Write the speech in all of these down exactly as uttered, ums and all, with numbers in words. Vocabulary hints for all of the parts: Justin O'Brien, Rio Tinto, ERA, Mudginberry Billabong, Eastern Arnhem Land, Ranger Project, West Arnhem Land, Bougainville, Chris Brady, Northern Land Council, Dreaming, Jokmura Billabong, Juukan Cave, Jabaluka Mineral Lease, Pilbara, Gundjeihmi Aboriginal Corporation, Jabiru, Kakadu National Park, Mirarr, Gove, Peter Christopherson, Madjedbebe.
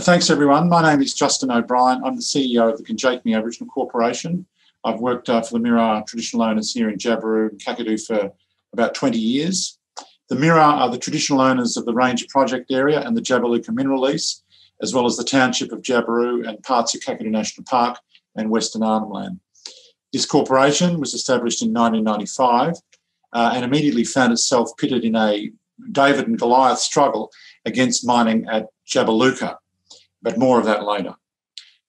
Thanks everyone. My name is Justin O'Brien. I'm the C E O of the Gundjeihmi Aboriginal Corporation. I've worked uh, for the Mirarr traditional owners here in Jabiru and Kakadu for about twenty years. The Mirarr are the traditional owners of the Ranger Project area and the Jabaluka Mineral Lease, as well as the township of Jabiru and parts of Kakadu National Park and Western Arnhem Land. This corporation was established in nineteen ninety-five uh, and immediately found itself pitted in a David and Goliath struggle against mining at Jabaluka, but more of that later.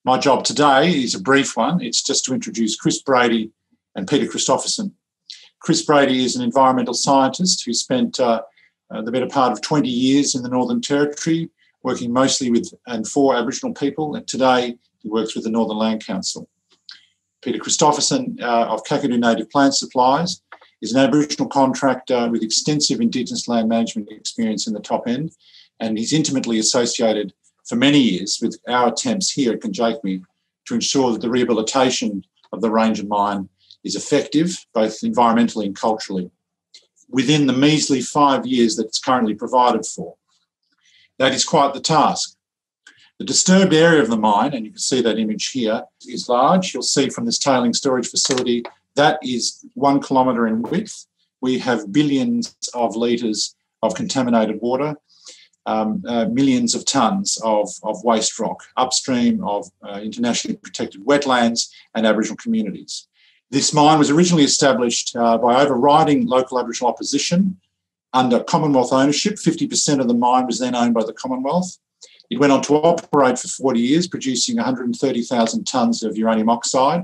My job today is a brief one. It's just to introduce Chris Brady and Peter Christopherson. Chris Brady is an environmental scientist who spent uh, uh, the better part of twenty years in the Northern Territory, working mostly with and for Aboriginal people, and today he works with the Northern Land Council. Peter Christopherson uh, of Kakadu Native Plant Supplies is an Aboriginal contractor with extensive Indigenous land management experience in the top end, and he's intimately associated for many years with our attempts here at Gundjeihmi to ensure that the rehabilitation of the Ranger mine is effective, both environmentally and culturally, within the measly five years that it's currently provided for. That is quite the task. The disturbed area of the mine, and you can see that image here, is large. You'll see from this tailings storage facility, that is one kilometre in width. We have billions of litres of contaminated water, Um, uh, millions of tonnes of, of waste rock upstream of uh, internationally protected wetlands and Aboriginal communities. This mine was originally established uh, by overriding local Aboriginal opposition under Commonwealth ownership. fifty percent of the mine was then owned by the Commonwealth. It went on to operate for forty years, producing one hundred thirty thousand tonnes of uranium oxide.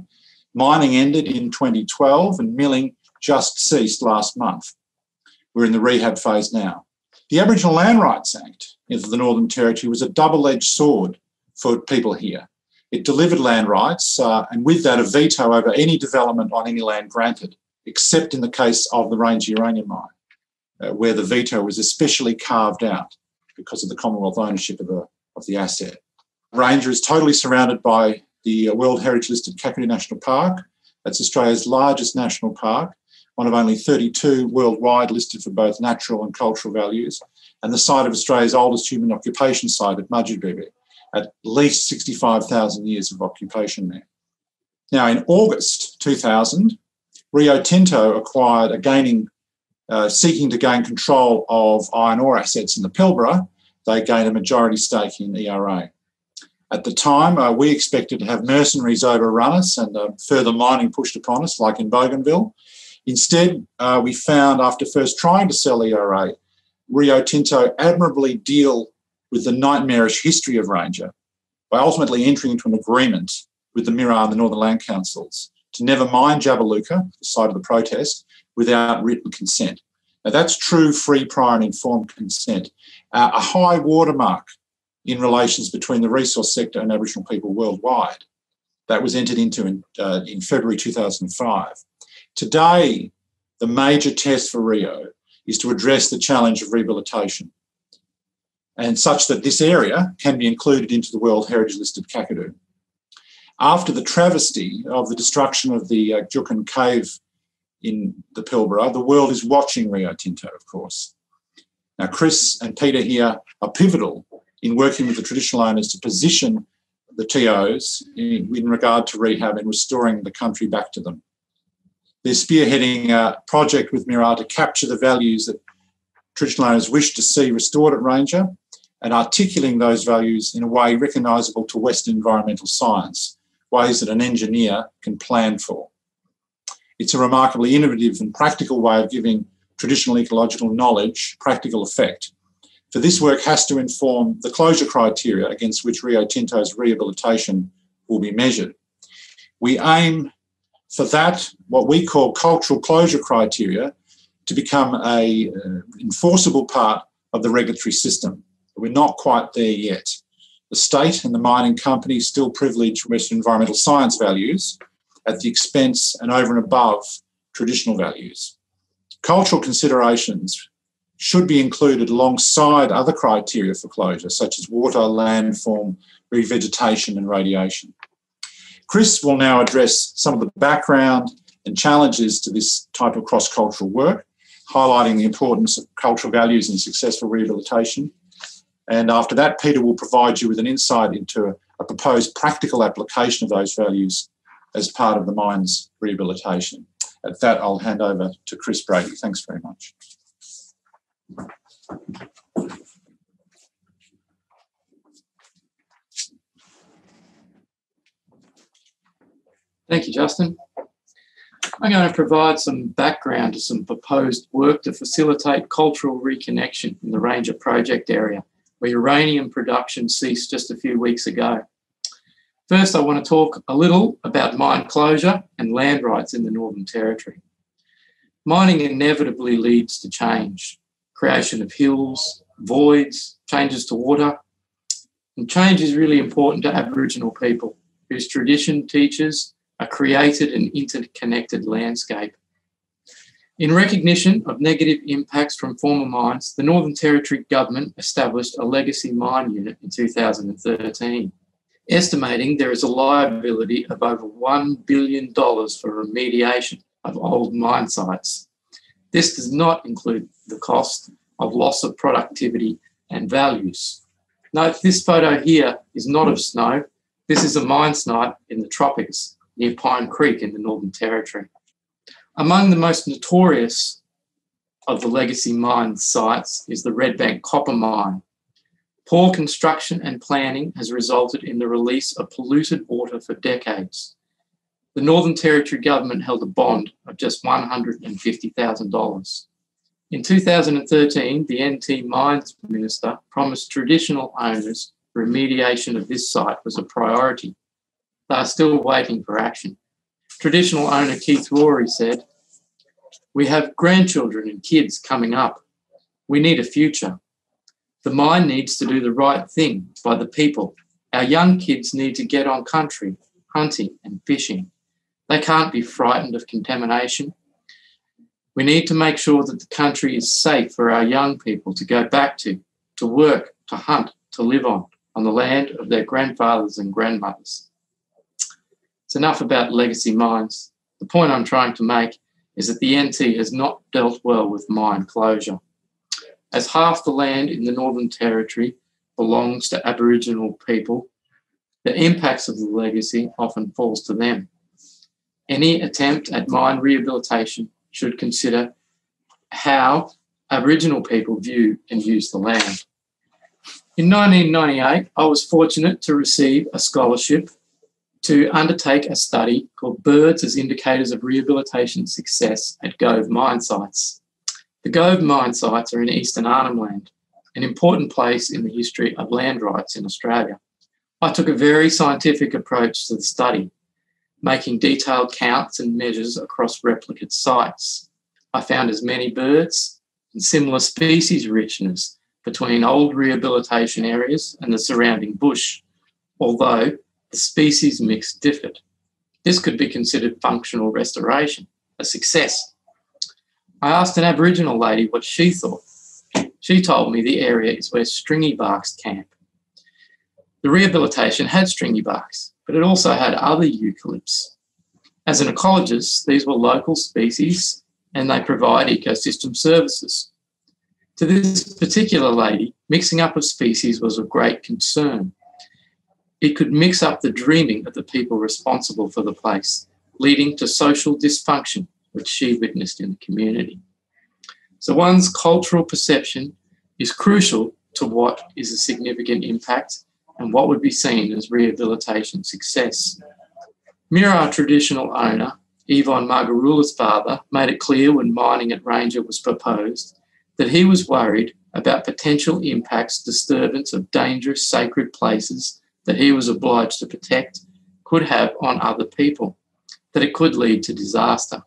Mining ended in twenty twelve and milling just ceased last month. We're in the rehab phase now. The Aboriginal Land Rights Act of the Northern Territory was a double-edged sword for people here. It delivered land rights uh, and with that a veto over any development on any land granted, except in the case of the Ranger uranium mine, uh, where the veto was especially carved out because of the Commonwealth ownership of the, of the asset. Ranger is totally surrounded by the World Heritage listed Kakadu National Park. That's Australia's largest national park, one of only thirty-two worldwide listed for both natural and cultural values, and the site of Australia's oldest human occupation site at Madjedbebe, at least sixty-five thousand years of occupation there. Now, in August two thousand, Rio Tinto acquired, a gaining, uh, seeking to gain control of iron ore assets in the Pilbara, they gained a majority stake in E R A. At the time, uh, we expected to have mercenaries overrun us and uh, further mining pushed upon us, like in Bougainville. Instead, uh, we found after first trying to sell E R A, Rio Tinto admirably deal with the nightmarish history of Ranger by ultimately entering into an agreement with the Mirarr and the Northern Land Councils to never mine Jabaluka, the site of the protest, without written consent. Now, that's true free, prior and informed consent, uh, a high watermark in relations between the resource sector and Aboriginal people worldwide. That was entered into in, uh, in February two thousand five. Today, the major test for Rio is to address the challenge of rehabilitation and such that this area can be included into the World Heritage listed Kakadu. After the travesty of the destruction of the uh, Juukan Cave in the Pilbara, the world is watching Rio Tinto, of course. Now, Chris and Peter here are pivotal in working with the traditional owners to position the T Os in, in regard to rehab and restoring the country back to them. They're spearheading a project with Mirarr to capture the values that traditional owners wish to see restored at Ranger and articulating those values in a way recognisable to Western environmental science, ways that an engineer can plan for. It's a remarkably innovative and practical way of giving traditional ecological knowledge practical effect. For this work has to inform the closure criteria against which Rio Tinto's rehabilitation will be measured. We aim for that, what we call cultural closure criteria, to become an uh, enforceable part of the regulatory system. We're not quite there yet. The state and the mining company still privilege Western environmental science values at the expense and over and above traditional values. Cultural considerations should be included alongside other criteria for closure, such as water, landform, revegetation and radiation. Chris will now address some of the background and challenges to this type of cross-cultural work, highlighting the importance of cultural values in successful rehabilitation. And after that, Peter will provide you with an insight into a, a proposed practical application of those values as part of the mine's rehabilitation. At that, I'll hand over to Chris Brady. Thanks very much. Thank you, Justin. I'm going to provide some background to some proposed work to facilitate cultural reconnection in the Ranger Project area, where uranium production ceased just a few weeks ago. First, I want to talk a little about mine closure and land rights in the Northern Territory. Mining inevitably leads to change, creation of hills, voids, changes to water, and change is really important to Aboriginal people, whose tradition teaches a created and interconnected landscape. In recognition of negative impacts from former mines, the Northern Territory Government established a legacy mine unit in two thousand thirteen, estimating there is a liability of over one billion dollars for remediation of old mine sites. This does not include the cost of loss of productivity and values. Note this photo here is not of snow. This is a mine site in the tropics, near Pine Creek in the Northern Territory. Among the most notorious of the legacy mine sites is the Red Bank Copper Mine. Poor construction and planning has resulted in the release of polluted water for decades. The Northern Territory Government held a bond of just one hundred fifty thousand dollars. In two thousand thirteen, the N T Mines Minister promised traditional owners remediation of this site was a priority. They are still waiting for action. Traditional owner Keith Rory said, "We have grandchildren and kids coming up. We need a future. The mine needs to do the right thing by the people. Our young kids need to get on country, hunting and fishing. They can't be frightened of contamination. We need to make sure that the country is safe for our young people to go back to, to work, to hunt, to live on, on the land of their grandfathers and grandmothers." It's enough about legacy mines. The point I'm trying to make is that the N T has not dealt well with mine closure. As half the land in the Northern Territory belongs to Aboriginal people, the impacts of the legacy often falls to them. Any attempt at mine rehabilitation should consider how Aboriginal people view and use the land. In nineteen ninety-eight, I was fortunate to receive a scholarship to undertake a study called Birds as Indicators of Rehabilitation Success at Gove Mine Sites. The Gove Mine Sites are in Eastern Arnhem Land, an important place in the history of land rights in Australia. I took a very scientific approach to the study, making detailed counts and measures across replicate sites. I found as many birds and similar species richness between old rehabilitation areas and the surrounding bush, although the species mix differed. This could be considered functional restoration, a success. I asked an Aboriginal lady what she thought. She told me the area is where stringybarks camp. The rehabilitation had stringybarks, but it also had other eucalypts. As an ecologist, these were local species and they provide ecosystem services. To this particular lady, mixing up of species was of great concern. It could mix up the dreaming of the people responsible for the place, leading to social dysfunction, which she witnessed in the community. So one's cultural perception is crucial to what is a significant impact and what would be seen as rehabilitation success. Mirarr traditional owner, Yvonne Margarula's father, made it clear when mining at Ranger was proposed that he was worried about potential impacts, disturbance of dangerous sacred places that he was obliged to protect could have on other people, that it could lead to disaster.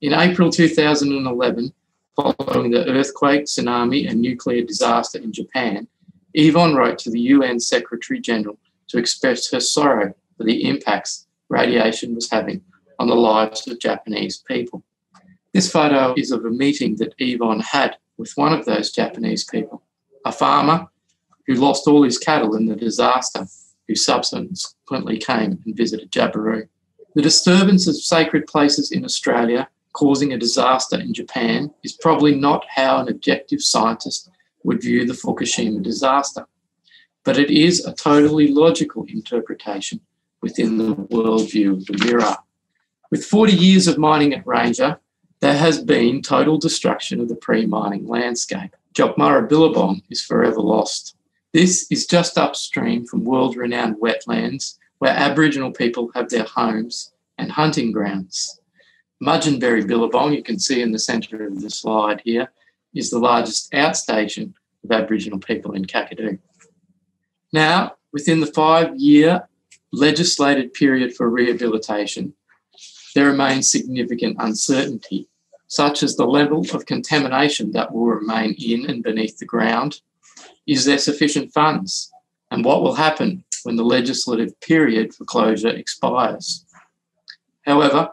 In April two thousand eleven, following the earthquake, tsunami and nuclear disaster in Japan, Yvonne wrote to the U N Secretary General to express her sorrow for the impacts radiation was having on the lives of Japanese people. This photo is of a meeting that Yvonne had with one of those Japanese people, a farmer who lost all his cattle in the disaster, who subsequently came and visited Jabiru. The disturbance of sacred places in Australia causing a disaster in Japan is probably not how an objective scientist would view the Fukushima disaster, but it is a totally logical interpretation within the worldview of the Mirarr. With forty years of mining at Ranger, there has been total destruction of the pre-mining landscape. Jokmura Billabong is forever lost. This is just upstream from world-renowned wetlands where Aboriginal people have their homes and hunting grounds. Mudginberry Billabong, you can see in the centre of the slide here, is the largest outstation of Aboriginal people in Kakadu. Now, within the five-year legislated period for rehabilitation, there remains significant uncertainty, such as the level of contamination that will remain in and beneath the ground. Is there sufficient funds? And what will happen when the legislative period for closure expires? However,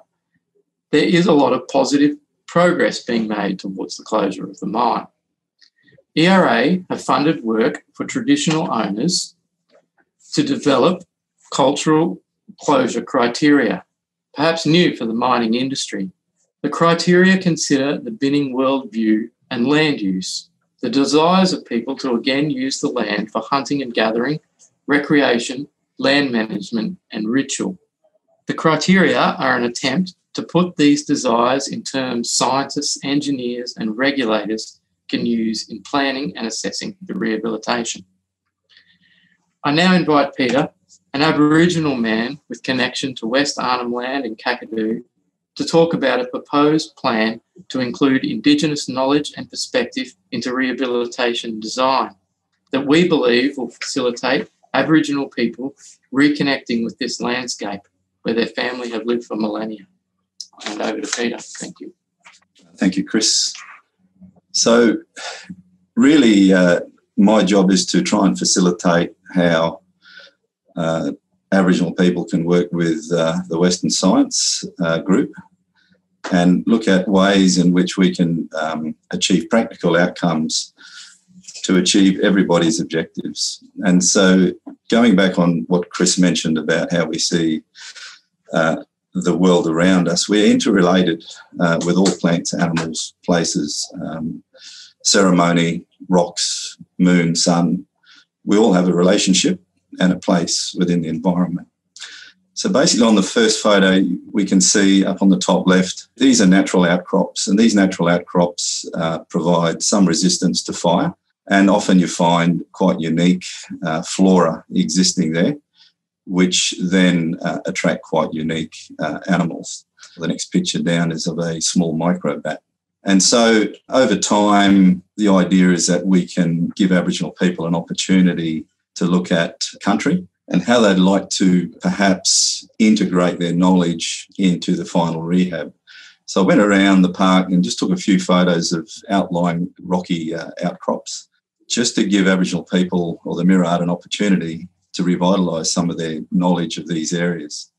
there is a lot of positive progress being made towards the closure of the mine. E R A have funded work for traditional owners to develop cultural closure criteria, perhaps new for the mining industry. The criteria consider the binning worldview and land use, the desires of people to again use the land for hunting and gathering, recreation, land management and ritual. The criteria are an attempt to put these desires in terms scientists, engineers and regulators can use in planning and assessing the rehabilitation. I now invite Peter, an Aboriginal man with connection to West Arnhem Land and Kakadu, to talk about a proposed plan to include Indigenous knowledge and perspective into rehabilitation design that we believe will facilitate Aboriginal people reconnecting with this landscape where their family have lived for millennia. I'll hand over to Peter. Thank you. Thank you, Chris. So really uh, my job is to try and facilitate how uh, Aboriginal people can work with uh, the Western Science uh, group and look at ways in which we can um, achieve practical outcomes to achieve everybody's objectives. And so going back on what Chris mentioned about how we see uh, the world around us, we're interrelated uh, with all plants, animals, places, um, ceremony, rocks, moon, sun. We all have a relationship and a place within the environment. So basically on the first photo, we can see up on the top left, these are natural outcrops, and these natural outcrops uh, provide some resistance to fire, and often you find quite unique uh, flora existing there, which then uh, attract quite unique uh, animals. The next picture down is of a small microbat. And so over time, the idea is that we can give Aboriginal people an opportunity to look at country and how they'd like to perhaps integrate their knowledge into the final rehab. So I went around the park and just took a few photos of outlying rocky uh, outcrops just to give Aboriginal people or the Mirarr an opportunity to revitalise some of their knowledge of these areas.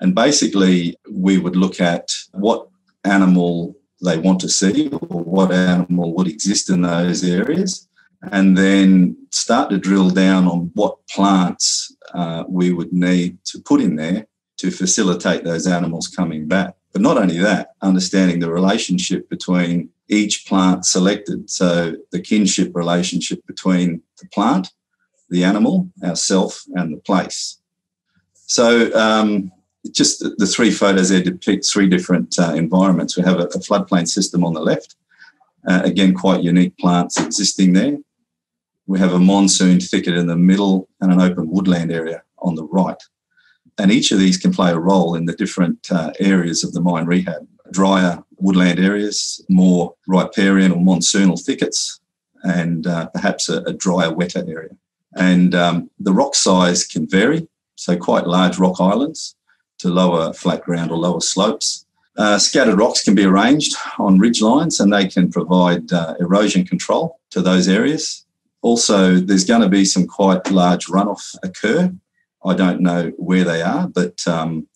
And basically we would look at what animal they want to see or what animal would exist in those areas, and then start to drill down on what plants uh, we would need to put in there to facilitate those animals coming back. But not only that, understanding the relationship between each plant selected, so the kinship relationship between the plant, the animal, ourself, and the place. So um, just the, the three photos there depict three different uh, environments. We have a, a floodplain system on the left, uh, again, quite unique plants existing there. We have a monsoon thicket in the middle and an open woodland area on the right. And each of these can play a role in the different uh, areas of the mine rehab. Drier woodland areas, more riparian or monsoonal thickets, and uh, perhaps a, a drier, wetter area. And um, the rock size can vary, so quite large rock islands to lower flat ground or lower slopes. Uh, scattered rocks can be arranged on ridge lines, and they can provide uh, erosion control to those areas. Also, there's going to be some quite large runoff occur. I don't know where they are, but um,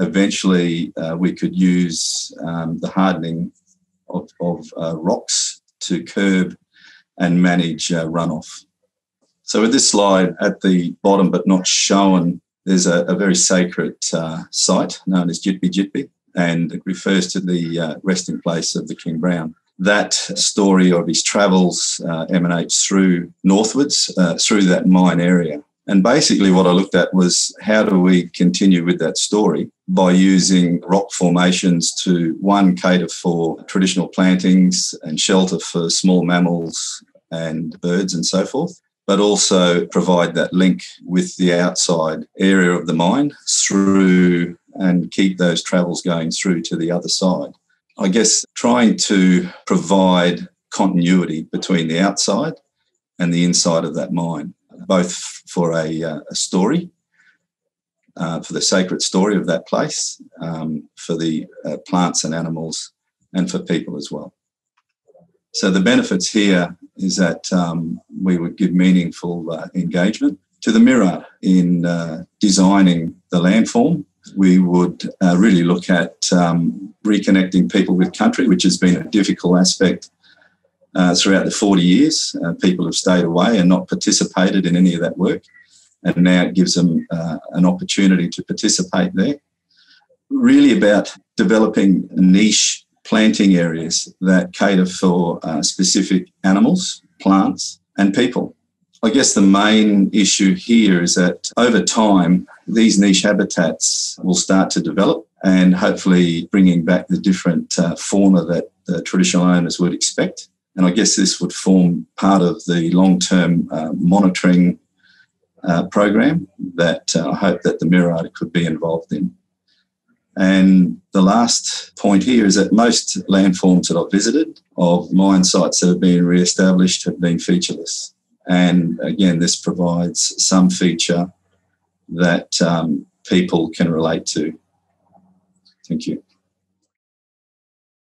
eventually uh, we could use um, the hardening of, of uh, rocks to curb and manage uh, runoff. So with this slide at the bottom but not shown, there's a, a very sacred uh, site known as Jitbi Jitbi, and it refers to the uh, resting place of the King Brown. that story of his travels uh, emanates through northwards, uh, through that mine area. And basically what I looked at was, how do we continue with that story by using rock formations to, one, cater for traditional plantings and shelter for small mammals and birds and so forth, but also provide that link with the outside area of the mine through and keep those travels going through to the other side. I guess trying to provide continuity between the outside and the inside of that mine, both for a, uh, a story, uh, for the sacred story of that place, um, for the uh, plants and animals, and for people as well. So the benefits here is that um, we would give meaningful uh, engagement to the Mirarr in uh, designing the landform. We would uh, really look at um, reconnecting people with country, which has been a difficult aspect uh, throughout the forty years. Uh, people have stayed away and not participated in any of that work, and now it gives them uh, an opportunity to participate there. Really about developing niche planting areas that cater for uh, specific animals, plants and people. I guess the main issue here is that over time, these niche habitats will start to develop and hopefully bringing back the different uh, fauna that the traditional owners would expect. And I guess this would form part of the long-term uh, monitoring uh, program that uh, I hope that the Mirarr could be involved in. And the last point here is that most landforms that I've visited of mine sites that have been re-established have been featureless. And again, this provides some feature that um, people can relate to. Thank you.